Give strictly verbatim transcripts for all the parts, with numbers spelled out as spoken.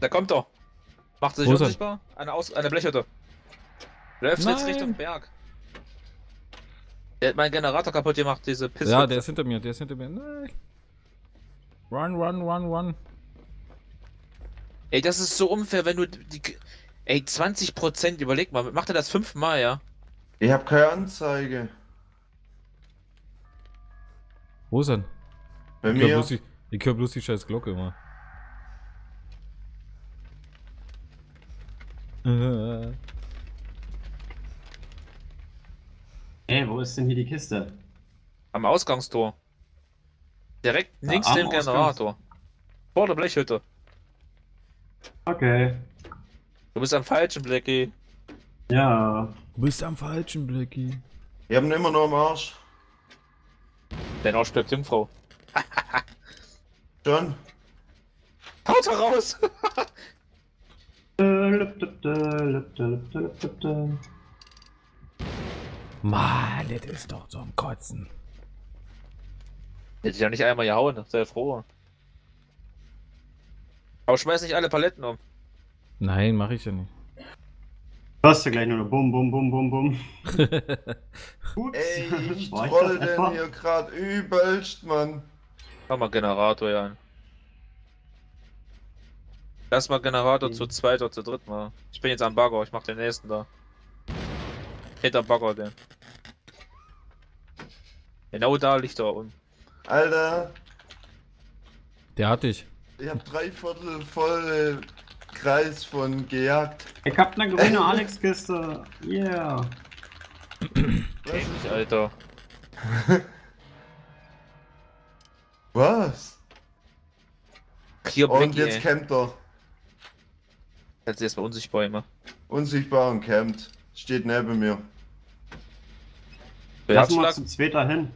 Da kommt er. Macht er sich unsichtbar? Eine, Aus eine Blechhütte. Läuft jetzt Richtung Berg. Der hat meinen Generator kaputt gemacht, diese Pisse. Ja, der ist hinter mir, der ist hinter mir. Nein. Run, run, run, run. Ey, das ist so unfair, wenn du die... Ey, zwanzig Prozent, überleg mal, macht er das fünfmal, ja? Ich hab keine Anzeige. Wo ist denn? Bei mir? Bloß die, ich hör bloß die scheiß Glocke immer. Äh. Ey, wo ist denn hier die Kiste? Am Ausgangstor. Direkt ja, links dem Generator. Ausgangs Vor der Blechhütte. Okay. Du bist am falschen, Blackie. Ja. Du bist am falschen, Blackie. Wir haben ihn immer noch im Arsch. Dein Arsch bleibt Jungfrau. John. Haut raus! Mann, das ist doch so ein Kotzen. Hätte ich ja nicht einmal gehauen, sei froh. Aber schmeiß nicht alle Paletten um. Nein, mach ich ja nicht. Du hast ja gleich nur noch Bum, Bum, Bum, Bum, Bum. Ey, ich trolle denn hier gerade übelst, Mann. Mach mal Generator hier an. Lass mal Generator okay. zu zweit oder zu dritt mal. Ich bin jetzt am Bagger, ich mach den nächsten da. Hinter Bagger, den. Genau da liegt er unten. Alter. Der hat dich. Ich hab drei Viertel voll Kreis von gejagt. Ich hab ne grüne Alex-Kiste. Yeah. Was ist, Alter? Was? Hier und jetzt ey. Campt doch. Jetzt erstmal unsichtbar immer. Unsichtbar und campt. Steht neben mir. Lass mal zum Zweiter hin.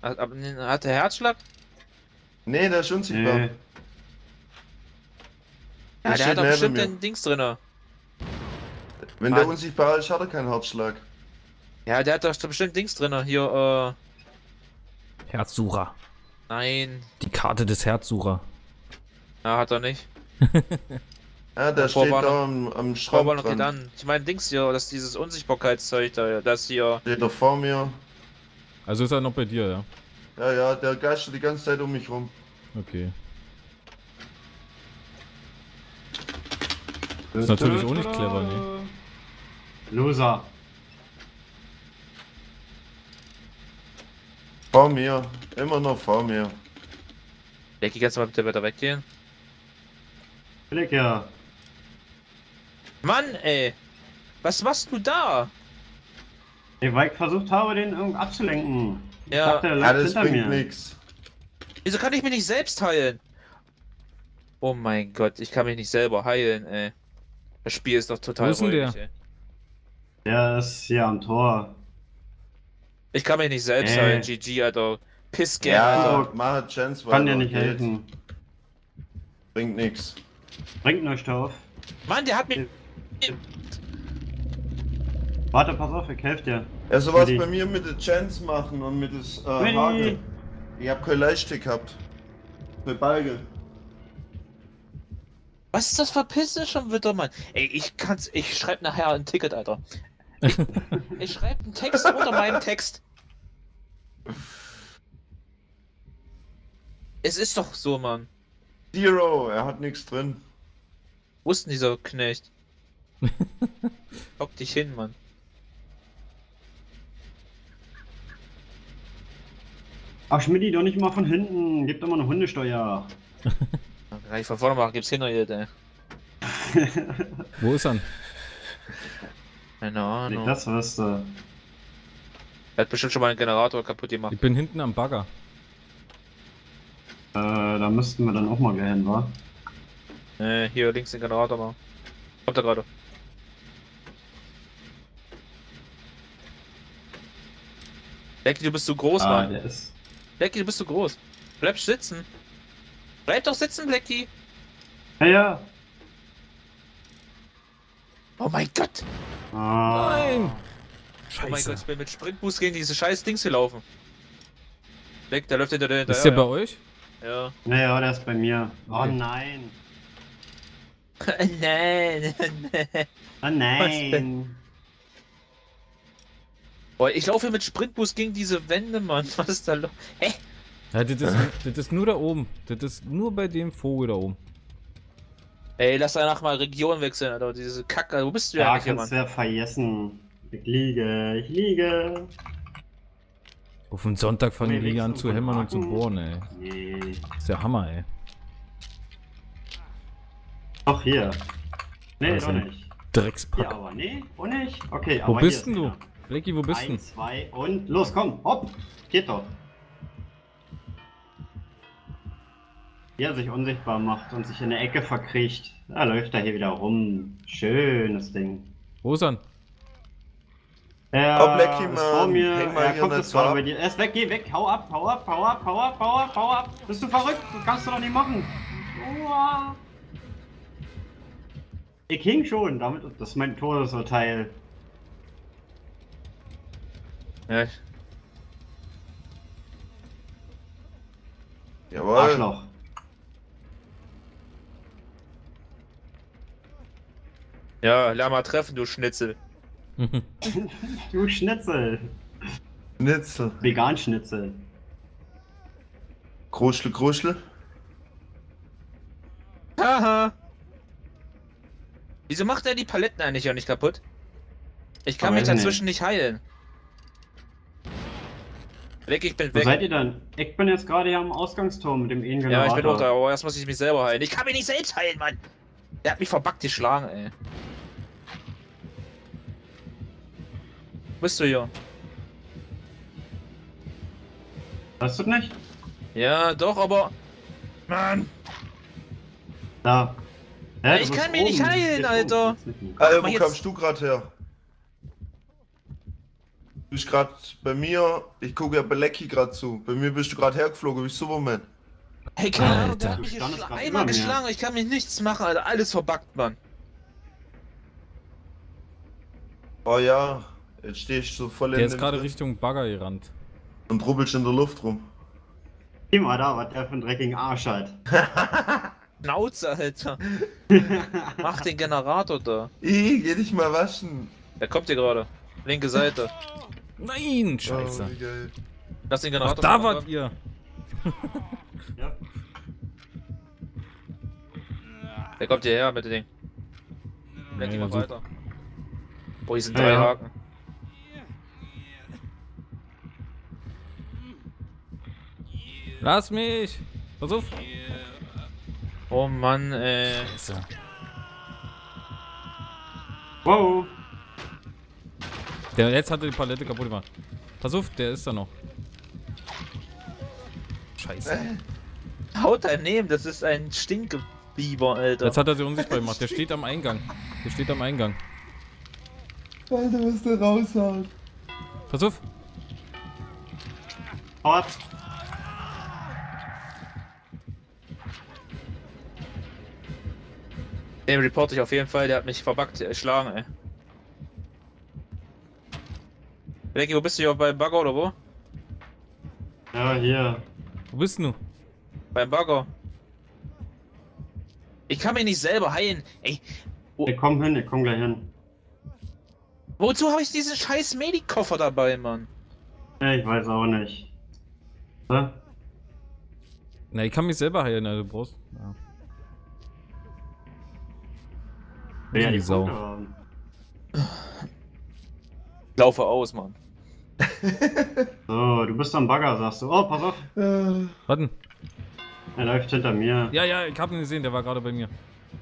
Hat, hat der Herzschlag? Nee, der ist unsichtbar. Nee. Ja, der hat doch bestimmt den Dings drinne. Wenn der unsichtbar ist, hat er keinen Herzschlag. Ja, der hat doch bestimmt Dings drinne. Hier, äh... Herzsucher. Nein. Die Karte des Herzsucher. Na, hat er nicht. Ah, der steht da am, am Schrank dran. An. Ich meine, Dings hier, das ist dieses Unsichtbarkeitszeug da, das hier... Steht doch vor mir. Also ist er noch bei dir, ja? Ja, ja, der geistert die ganze Zeit um mich rum. Okay. Das ist natürlich auch nicht clever, ne? Loser. Vor mir. Immer noch vor mir. Blackie, kannst du mal bitte weiter weggehen? Blick, ja. Mann, ey. Was machst du da? Ey, weil ich versucht habe, den irgendwie abzulenken. Ja, ich dachte, der alles hinter bringt mir. Nix. Wieso kann ich mich nicht selbst heilen? Oh mein Gott, ich kann mich nicht selber heilen, ey. Das Spiel ist doch total ruhig, ey. Der ist hier am Tor. Ich kann mich nicht selbst ey. heilen, G G, Alter. Pissgame, ja, Alter. Mach Chance, kann dir nicht helfen. Bringt nix. Bringt euch auf. Mann, der hat mich... Warte, pass auf, ich helfe dir. Ja, sowas bei mir mit der Chance machen und mit des äh, Haken. Ich hab kein Leichtstick gehabt. Mit Balge. Was ist das für Pisse schon wieder, Mann? Ey, ich kann's... Ich schreib nachher ein Ticket, Alter. Ich, ich schreib einen Text unter meinem Text. Es ist doch so, Mann. Zero, er hat nichts drin. Wo ist denn dieser Knecht? Hock dich hin, Mann. Ach, Schmidti, doch nicht mal von hinten. Gib doch mal eine Hundesteuer. Kann ich von vorne machen, gib's hin, ey. Wo ist er? Keine Ahnung. Nicht das wüsste. Er hat bestimmt schon mal einen Generator kaputt gemacht. Ich bin hinten am Bagger. Äh, da müssten wir dann auch mal gehen, wa? Äh, hier links den Generator mal. Kommt er gerade. Blackie, du bist zu groß, ah, Mann. Der ist... Blackie, du bist zu groß. Bleib sitzen. Bleib doch sitzen, Blackie. Ja, ja. Oh mein Gott. Oh. Nein. Scheiße. Oh mein Gott, ich bin mit Sprintboost gegen diese scheiß Dings gelaufen. Black, der läuft hinter dir hinterher. Ist der ja. bei euch? Ja. Naja, der ist bei mir. Oh nein. Nein, nein. Oh nein. Boah, ich laufe mit Spritbus gegen diese Wände, Mann. Was ist da los? Hä? Ja, das ist, das ist nur da oben. Das ist nur bei dem Vogel da oben. Ey, lass danach mal Region wechseln, Alter. Diese Kacke. Wo bist du ja, eigentlich, Mann? Ja, kannst du ja vergessen. Ich liege, ich liege. Auf den Sonntag fangen die an zu hämmern und zu bohren, ey. Nee. Ist der Hammer, ey. Doch, hier. Nee, doch nicht. Dreckspack. Ja, aber nee, auch nicht. Okay, wo aber bist denn du? Blackie, wo bist du? Eins, zwei und los, komm, hopp. Geht doch. Wie er sich unsichtbar macht und sich in der Ecke verkriecht. Da läuft er hier wieder rum. Schönes Ding. Wo ist er? Ja, oh, Blackie, Mann. Vor mir. Häng mal ja, hier an der Zahl. Er ist weg, geh weg. Hau ab, hau ab, hau ab, hau ab, hau ab, hau ab. Bist du verrückt? Das kannst du doch nicht machen. Uah. Ich hing schon, damit, das ist mein Todesurteil. Ja. Jawohl. Arschloch. Ja, lass mal treffen, du Schnitzel. Du Schnitzel. Schnitzel. Vegan Schnitzel. Kruschle, Kruschle. Haha. Wieso macht er die Paletten eigentlich auch nicht kaputt? Ich kann aber mich dazwischen nicht, nicht heilen. Weg, ich bin weg. Wo seid ihr dann? Ich bin jetzt gerade hier am Ausgangsturm mit dem E-Generator. Ja, ich bin auch da, aber erst muss ich mich selber heilen. Ich kann mich nicht selbst heilen, Mann! Der hat mich verbuggt geschlagen, ey. Wo bist du hier? Weißt du nicht? Ja, doch, aber... Mann! Da. Ja, ich kann mich oben nicht heilen, Alter! Alter, wo jetzt... kamst du gerade her? Du bist gerade bei mir, ich gucke ja bei Blackie gerade zu. Bei mir bist du gerade hergeflogen, wie Superman. Hey, keine Ahnung, der hat mich einmal geschlagen, ich kann mich nichts machen, Alter. Alles verbuggt, Mann. Oh ja, jetzt stehe ich so voll in der. Der ist gerade Richtung Bagger gerannt. Und rubbelst in der Luft rum. Geh mal da, was der für einen dreckigen Arsch hat. Schnauze, Alter. Mach den Generator da. Ih, geh dich mal waschen. Der kommt hier gerade. Linke Seite. Nein, scheiße. Oh, lass den Generator. Ach, da wart ihr. Ja. Der kommt hierher mit dem Ding. Lenk ihn mal weiter. Boah, hier sind drei ja, ja. Haken. Lass mich! Pass auf! Oh Mann, ey. Scheiße. Wow! Der jetzt hat er die Palette kaputt gemacht. Pass auf, der ist da noch. Scheiße. Äh, haut daneben, das ist ein Stinkebiber, Alter. Jetzt hat er sie unsichtbar gemacht. Der steht am Eingang. Der steht am Eingang. Alter, was der raushaut. Pass auf. Hau ab. Den reporte ich auf jeden Fall, der hat mich verbuggt, erschlagen, ey. Blackie, wo bist du hier? Beim Bagger oder wo? Ja, hier. Wo bist du? Beim Bagger. Ich kann mich nicht selber heilen, ey. Oh. Ey, komm hin, ich komm gleich hin. Wozu habe ich diesen scheiß Medikoffer dabei, Mann? Ja, ich weiß auch nicht. Hä? Na, ich kann mich selber heilen, also Brust. Ja. Ja, die Sau. Laufe aus, Mann. So, du bist am Bagger, sagst du. Oh, pass auf. Äh, Warten. Er läuft hinter mir. Ja, ja, ich hab ihn gesehen, der war gerade bei mir.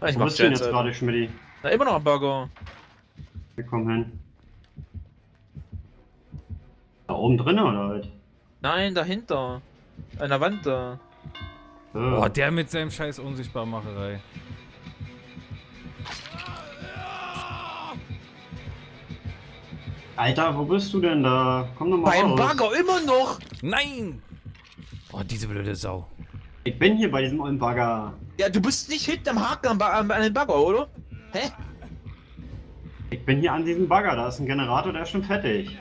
Ich mach den jetzt gerade, Schmidti. Na, immer noch am Bagger. Wir kommen hin. Da oben drin oder halt? Nein, dahinter. An der Wand da. Boah, der mit seinem scheiß Unsichtbarmacherei. Alter, wo bist du denn da? Komm doch mal raus. Beim Bagger immer noch! Nein! Oh, diese blöde Sau. Ich bin hier bei diesem ollen Bagger. Ja, du bist nicht hinten am Haken an, an den Bagger, oder? Hä? Ich bin hier an diesem Bagger, da ist ein Generator, der ist schon fertig.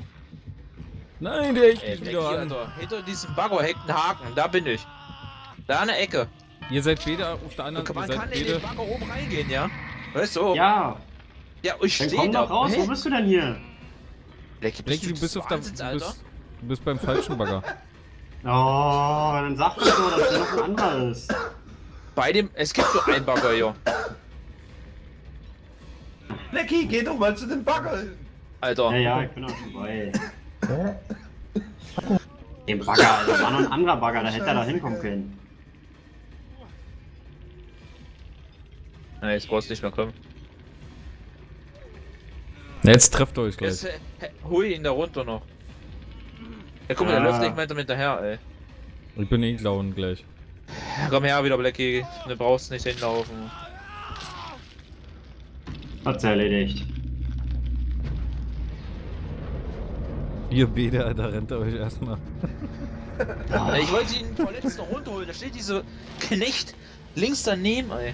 Nein, der hängt nicht wieder an. Alter, hinter diesem Bagger hängt ein Haken, da bin ich. Da an der Ecke. Ihr seid weder auf der anderen Seite. Man kann in den Bagger oben reingehen, ja? Weißt du? Ja. Ja, ich stehe da. Komm doch raus, hä? Wo bist du denn hier? Der gibt du, du bist auf Wahnsinn, der, Alter. Du bist, du bist beim falschen Bagger. Oh, dann sag doch so, dass der noch ein anderer ist. Bei dem, es gibt so einen Bagger, ja. Blackie, geh doch mal zu dem Bagger hin. Alter. Ja, ja, ich bin auch vorbei. Den Bagger, Alter, das war noch ein anderer Bagger, da hätte er da hinkommen können. Na, jetzt brauchst du nicht mehr kommen. Na, jetzt trefft euch gleich. Jetzt, hol ihn da runter noch. Ja, guck mal, ja, der läuft nicht mehr hinterher, ey. Ich bin eh klauen gleich. Komm her wieder, Blackie. Du brauchst nicht hinlaufen. Hat's erledigt. Ihr Bäder, da rennt er euch erstmal. Ich wollte ihn vorletzten noch runterholen, da steht dieser Knecht links daneben, ey.